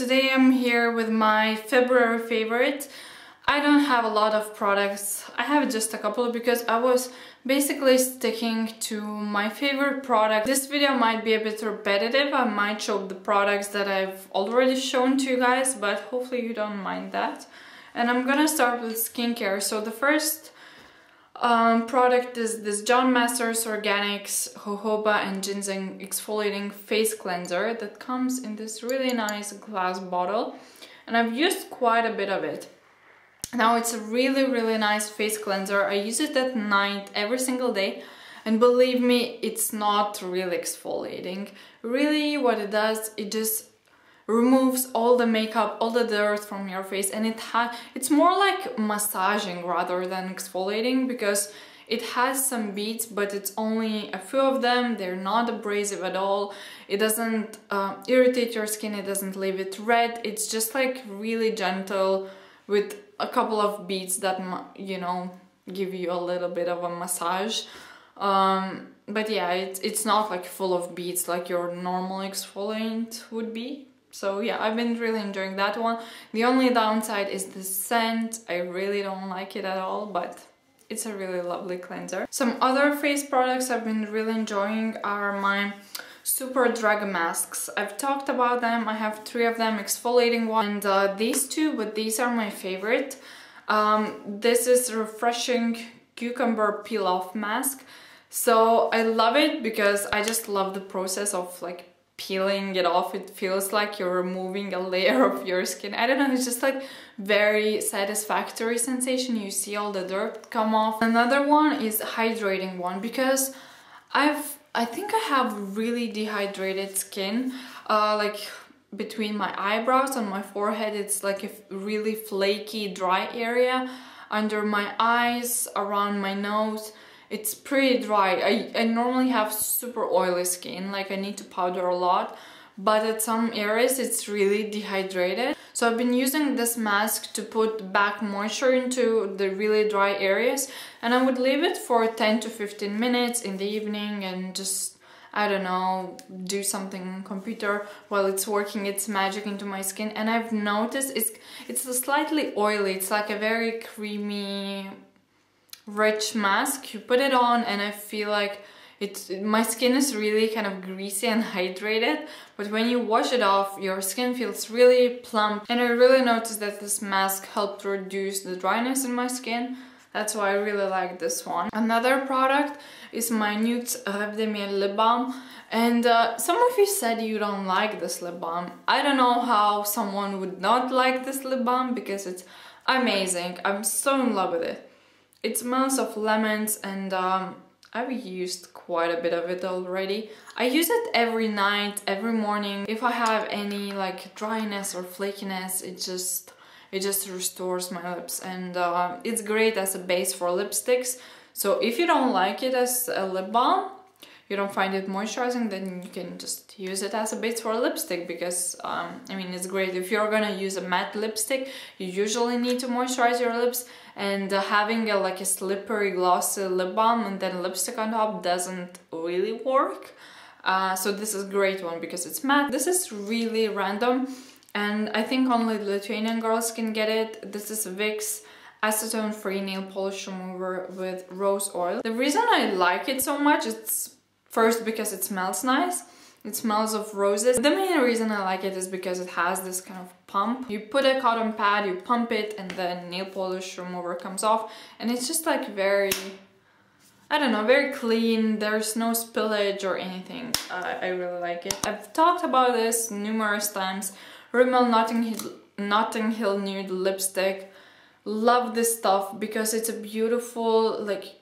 today I'm here with my February favorite. I don't have a lot of products, I have just a couple because I was basically sticking to my favorite product. This video might be a bit repetitive, I might show the products that I've already shown to you guys, but hopefully you don't mind that. And I'm gonna start with skincare. So the first product is this John Masters Organics Jojoba and Ginseng Exfoliating Face Cleanser that comes in this really nice glass bottle, and I've used quite a bit of it. Now it's a really nice face cleanser. I use it at night every single day, and believe me, it's not really exfoliating. Really what it does, it just removes all the makeup, all the dirt from your face, and it's more like massaging rather than exfoliating because it has some beads, but it's only a few of them. They're not abrasive at all. It doesn't irritate your skin, it doesn't leave it red. It's just like really gentle with a couple of beads that, you know, give you a little bit of a massage. But yeah, it's not like full of beads like your normal exfoliant would be. So yeah, I've been really enjoying that one. The only downside is the scent. I really don't like it at all, but it's a really lovely cleanser. Some other face products I've been really enjoying are my Superdrug masks. I've talked about them. I have three of them, exfoliating one and these two, but these are my favorite. This is refreshing cucumber peel-off mask. So I love it because I just love the process of like peeling it off. It feels like you're removing a layer of your skin. I don't know, it's just like very satisfactory sensation. You see all the dirt come off. Another one is hydrating one because I think I have really dehydrated skin, like between my eyebrows, on my forehead. It's like a really flaky, dry area, under my eyes, around my nose. It's pretty dry. I normally have super oily skin, like I need to powder a lot, but at some areas it's really dehydrated. So I've been using this mask to put back moisture into the really dry areas, and I would leave it for 10 to 15 minutes in the evening and just, I don't know, do something on computer while it's working its magic into my skin. And I've noticed it's a slightly oily, it's like a very creamy, rich mask. You put it on and I feel like my skin is really kind of greasy and hydrated, but when you wash it off, your skin feels really plump. And I really noticed that this mask helped reduce the dryness in my skin. That's why I really like this one. Another product is my Nuxe Reve de Miel lip balm, and some of you said you don't like this lip balm. I don't know how someone would not like this lip balm because it's amazing. I'm so in love with it. It smells of lemons, and I've used quite a bit of it already. I use it every night, every morning. If I have any like dryness or flakiness, it just restores my lips, and it's great as a base for lipsticks. So if you don't like it as a lip balm, you don't find it moisturizing, then you can just use it as a base for a lipstick because, I mean, it's great. If you're gonna use a matte lipstick, you usually need to moisturize your lips, and having like a slippery glossy lip balm and then lipstick on top doesn't really work. So this is a great one because it's matte. This is really random, and I think only Lithuanian girls can get it. This is Vicks acetone-free nail polish remover with rose oil. The reason I like it so much, it's first, because it smells nice, it smells of roses. The main reason I like it is because it has this kind of pump. You put a cotton pad, you pump it, and then nail polish remover comes off. And it's just like very, I don't know, very clean. There's no spillage or anything. I really like it. I've talked about this numerous times. Rimmel Notting Hill Nude Lipstick. Love this stuff because it's a beautiful, like,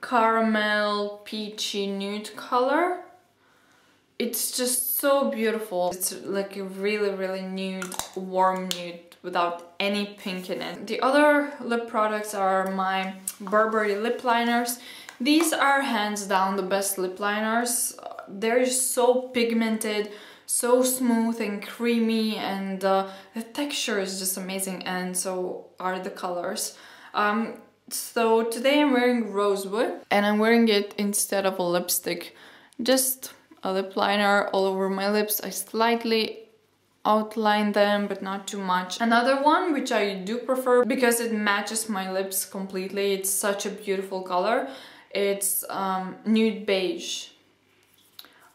caramel peachy nude color. It's just so beautiful. It's like a really nude, warm nude without any pink in it. The other lip products are my Burberry lip liners. These are hands down the best lip liners. They're so pigmented, so smooth and creamy, and the texture is just amazing, and so are the colors. So today I'm wearing Rosewood, and I'm wearing it instead of a lipstick, just a lip liner all over my lips. I slightly outline them, but not too much. Another one, which I do prefer because it matches my lips completely, it's such a beautiful color, it's nude beige.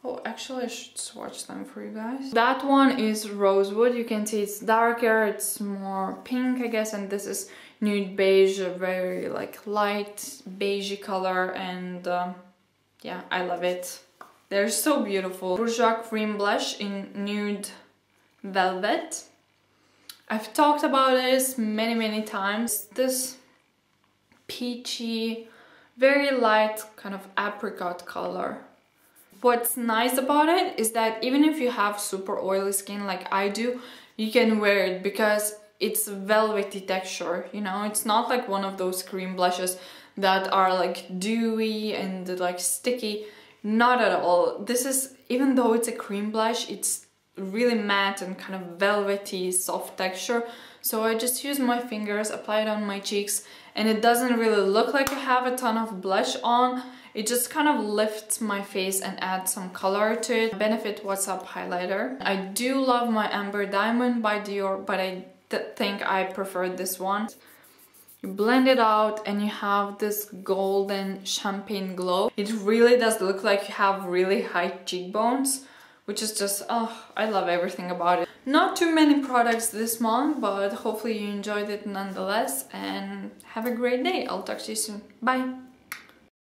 Oh, actually I should swatch them for you guys. That one is Rosewood. You can see it's darker, it's more pink, I guess, and this is nude beige, a very like light beigey color, and yeah, I love it. They're so beautiful. Bourjois Cream Blush in Nude Velvet. I've talked about this many times. This peachy, very light kind of apricot color. What's nice about it is that even if you have super oily skin like I do, you can wear it because it's velvety texture, you know? It's not like one of those cream blushes that are like dewy and like sticky. Not at all. This is, even though it's a cream blush, it's really matte and kind of velvety, soft texture. So I just use my fingers, apply it on my cheeks, and it doesn't really look like I have a ton of blush on. It just kind of lifts my face and adds some color to it. Benefit What's Up highlighter. I do love my Amber Diamond by Dior, but I think I prefer this one. You blend it out and you have this golden champagne glow. It really does look like you have really high cheekbones, which is just, oh, I love everything about it. Not too many products this month, but hopefully you enjoyed it nonetheless, and have a great day. I'll talk to you soon. Bye!